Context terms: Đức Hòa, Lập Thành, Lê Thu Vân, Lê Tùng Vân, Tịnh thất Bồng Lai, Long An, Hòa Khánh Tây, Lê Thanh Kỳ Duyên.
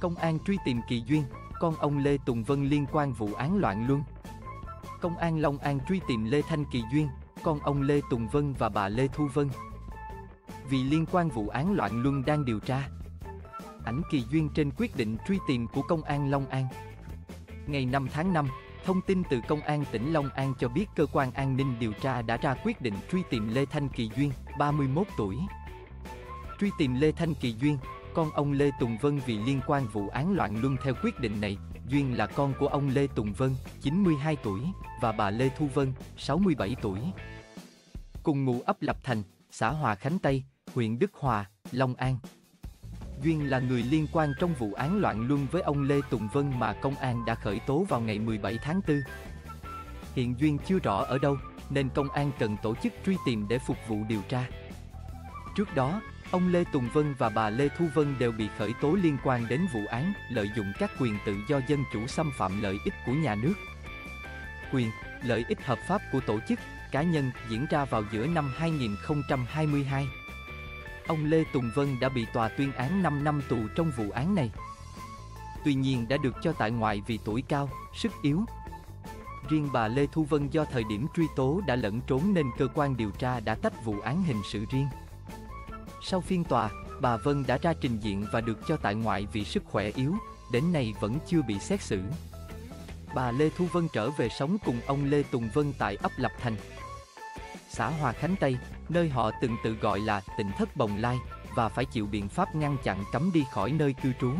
Công an truy tìm Kỳ Duyên, con ông Lê Tùng Vân liên quan vụ án loạn luân. Công an Long An truy tìm Lê Thanh Kỳ Duyên, con ông Lê Tùng Vân và bà Lê Thu Vân, vì liên quan vụ án loạn luân đang điều tra. Ảnh Kỳ Duyên trên quyết định truy tìm của Công an Long An. Ngày 5 tháng 5, thông tin từ Công an tỉnh Long An cho biết cơ quan an ninh điều tra đã ra quyết định truy tìm Lê Thanh Kỳ Duyên, 31 tuổi. Truy tìm Lê Thanh Kỳ Duyên, con ông Lê Tùng Vân vì liên quan vụ án loạn luân. Theo quyết định này, Duyên là con của ông Lê Tùng Vân, 92 tuổi, và bà Lê Thu Vân, 67 tuổi. Cùng ngụ ấp Lập Thành, xã Hòa Khánh Tây, huyện Đức Hòa, Long An. Duyên là người liên quan trong vụ án loạn luân với ông Lê Tùng Vân mà công an đã khởi tố vào ngày 17 tháng 4. Hiện Duyên chưa rõ ở đâu, nên công an cần tổ chức truy tìm để phục vụ điều tra. Trước đó, ông Lê Tùng Vân và bà Lê Thu Vân đều bị khởi tố liên quan đến vụ án lợi dụng các quyền tự do dân chủ xâm phạm lợi ích của nhà nước, quyền, lợi ích hợp pháp của tổ chức, cá nhân diễn ra vào giữa năm 2022. Ông Lê Tùng Vân đã bị tòa tuyên án 5 năm tù trong vụ án này. Tuy nhiên đã được cho tại ngoại vì tuổi cao, sức yếu. Riêng bà Lê Thu Vân do thời điểm truy tố đã lẫn trốn nên cơ quan điều tra đã tách vụ án hình sự riêng. Sau phiên tòa, bà Vân đã ra trình diện và được cho tại ngoại vì sức khỏe yếu, đến nay vẫn chưa bị xét xử. Bà Lê Thu Vân trở về sống cùng ông Lê Tùng Vân tại ấp Lập Thành, xã Hòa Khánh Tây, nơi họ từng tự gọi là Tịnh Thất Bồng Lai, và phải chịu biện pháp ngăn chặn cấm đi khỏi nơi cư trú.